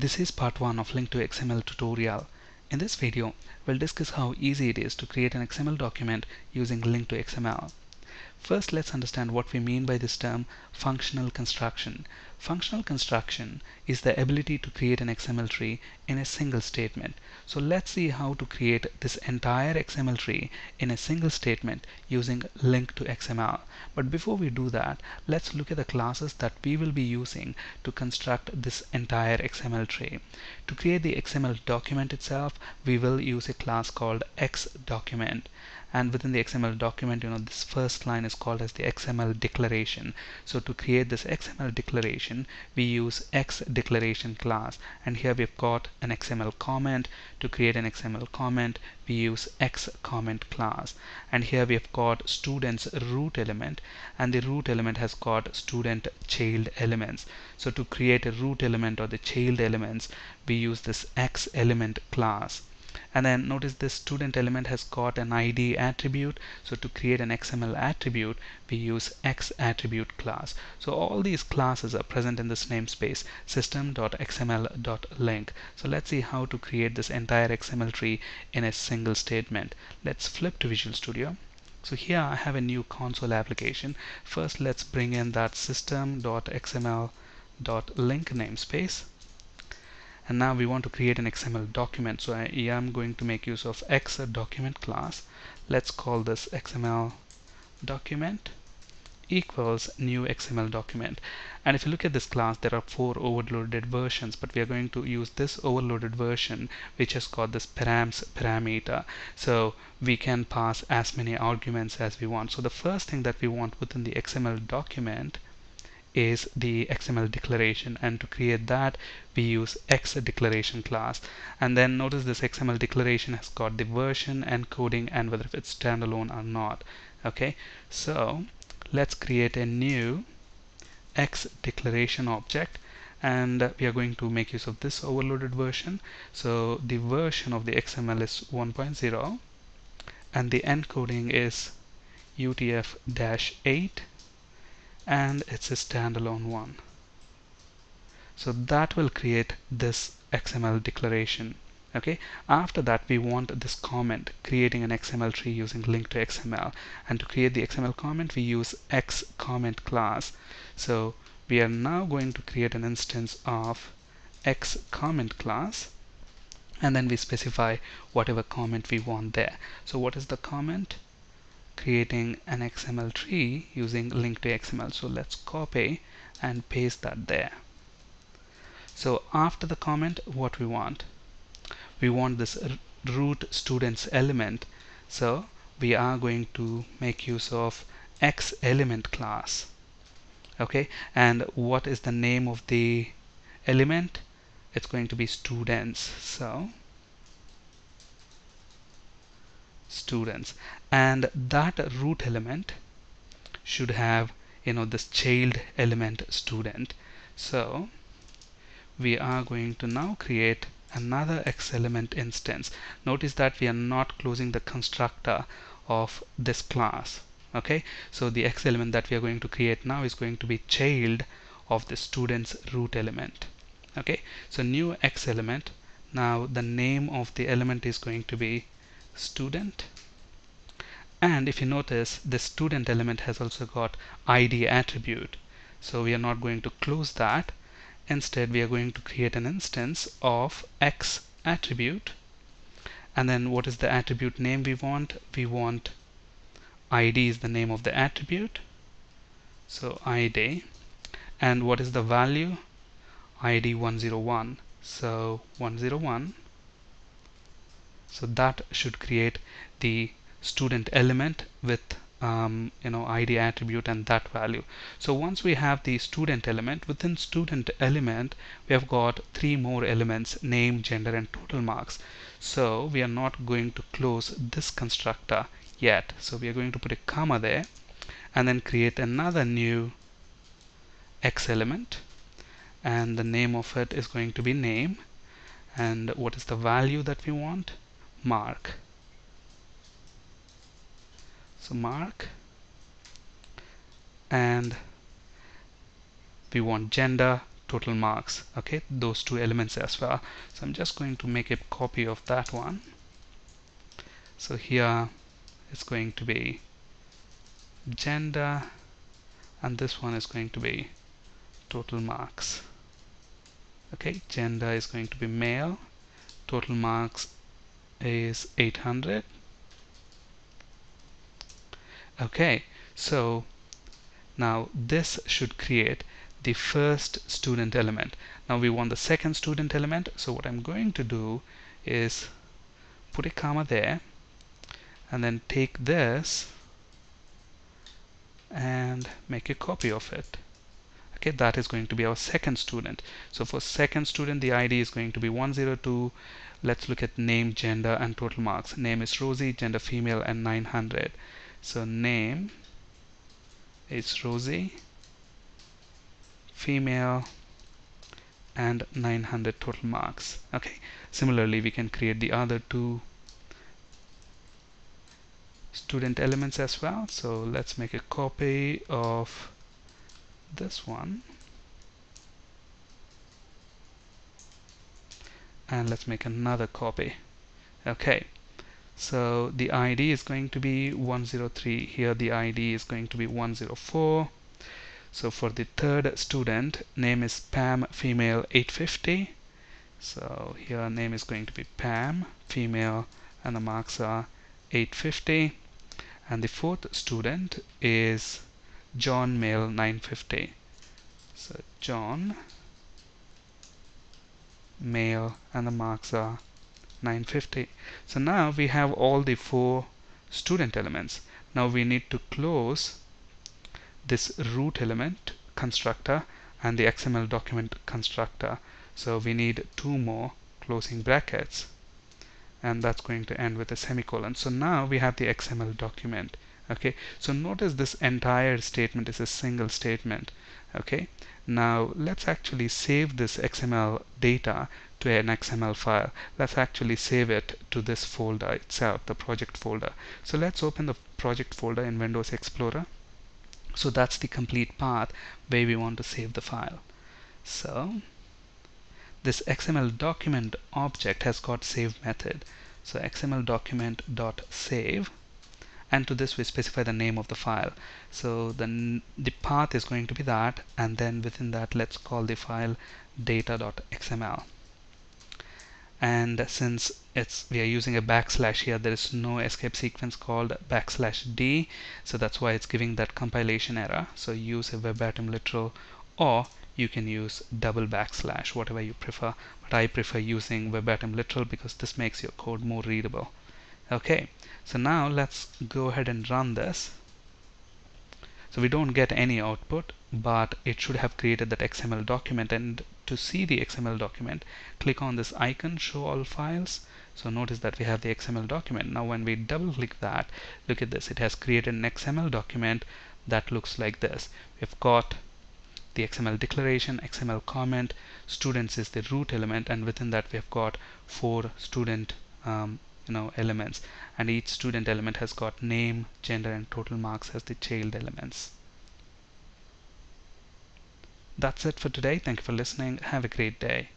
This is part 1 of Link to XML tutorial. In this video, we'll discuss how easy it is to create an XML document using Link to XML. First, let's understand what we mean by this term functional construction. Functional construction is the ability to create an XML tree in a single statement. So let's see how to create this entire XML tree in a single statement using Link to XML. But before we do that, let's look at the classes that we will be using to construct this entire XML tree. To create the XML document itself, we will use a class called XDocument. And within the XML document, this first line is called as the XML declaration. So to create this XML declaration, we use XDeclaration class. And here we've got an XML comment. To create an XML comment, we use XComment class. And here we've got student's root element. And the root element has got student child elements. So to create a root element or the child elements, we use this XElement class. And then notice this student element has got an ID attribute. So to create an XML attribute, we use XAttribute class. So all these classes are present in this namespace, System.Xml.Linq. So let's see how to create this entire XML tree in a single statement. Let's flip to Visual Studio. So here I have a new console application. First, let's bring in that System.Xml.Linq namespace. And now we want to create an XML document. So I am going to make use of XDocument class. Let's call this XML document equals new XML document. And if you look at this class, there are 4 overloaded versions, but we are going to use this overloaded version, which has got this params parameter. So we can pass as many arguments as we want. So the first thing that we want within the XML document is the XML declaration, and to create that we use XDeclaration class. And then notice this XML declaration has got the version, encoding, and whether if it's standalone or not. Okay, so let's create a new XDeclaration object, and we are going to make use of this overloaded version. So the version of the XML is 1.0 and the encoding is UTF-8. And it's a standalone one. So that will create this XML declaration. Okay, after that we want this comment, creating an XML tree using Link to XML. And to create the XML comment, we use XComment class. So we are now going to create an instance of XComment class, and then we specify whatever comment we want there. So what is the comment? Creating an XML tree using Link to XML. So let's copy and paste that there. So after the comment, what we want this root students element. So we are going to make use of XElement class. Okay, and what is the name of the element? It's going to be students. So students, and that root element should have this child element student. So we are going to now create another XElement instance. Notice that we are not closing the constructor of this class. Okay, so the XElement that we are going to create now is going to be child of the student's root element. Okay, so new XElement. Now the name of the element is going to be student, and if you notice, the student element has also got ID attribute. So we are not going to close that. Instead, we are going to create an instance of XAttribute, and then what is the attribute name we want? We want ID is the name of the attribute, so ID, and what is the value? ID 101, so 101. So that should create the student element with ID attribute and that value. So once we have the student element, within student element we have got 3 more elements: name, gender, and total marks. So we are not going to close this constructor yet. So we are going to put a comma there and then create another new XElement, and the name of it is going to be name, and what is the value that we want? Mark. So mark, and we want gender, total marks, okay, those two elements as well. So I'm just going to make a copy of that one. So here it's going to be gender and this one is going to be total marks. Okay, gender is going to be male, total marks is 800. Okay, so now this should create the first student element. Now we want the second student element, so what I'm going to do is put a comma there and then take this and make a copy of it. Okay, that is going to be our second student. So for second student, the ID is going to be 102. Let's look at name, gender, and total marks. Name is Rosie, gender female, and 900. So name is Rosie, female, and 900 total marks. Okay. Similarly, we can create the other two student elements as well. So let's make a copy of this one and let's make another copy. Okay, so the ID is going to be 103. Here the ID is going to be 104. So for the third student, name is Pam, female, 850. So here name is going to be Pam, female, and the marks are 850. And the fourth student is John, male, 950. So John, male, and the marks are 950. So now we have all the four student elements. Now we need to close this root element constructor and the XML document constructor. So we need two more closing brackets, and that's going to end with a semicolon. So now we have the XML document. Okay, so notice this entire statement is a single statement. Okay, now let's actually save this XML data to an XML file. Let's actually save it to this folder itself, the project folder. So let's open the project folder in Windows Explorer. So that's the complete path where we want to save the file. So this XML document object has got save method. So XML document.save, and to this we specify the name of the file. So the path is going to be that, and then within that let's call the file data.xml. And since we are using a backslash here, there is no escape sequence called \d, so that's why it's giving that compilation error. So use a verbatim literal, or you can use double backslash, whatever you prefer, but I prefer using verbatim literal because this makes your code more readable. Okay, so now let's go ahead and run this. So we don't get any output, but it should have created that XML document. And to see the XML document, click on this icon, show all files. So notice that we have the XML document. Now when we double click that, look at this, it has created an XML document that looks like this. We've got the XML declaration, XML comment, students is the root element, and within that we have got four student elements, and each student element has got name, gender, and total marks as the child elements. That's it for today. Thank you for listening. Have a great day.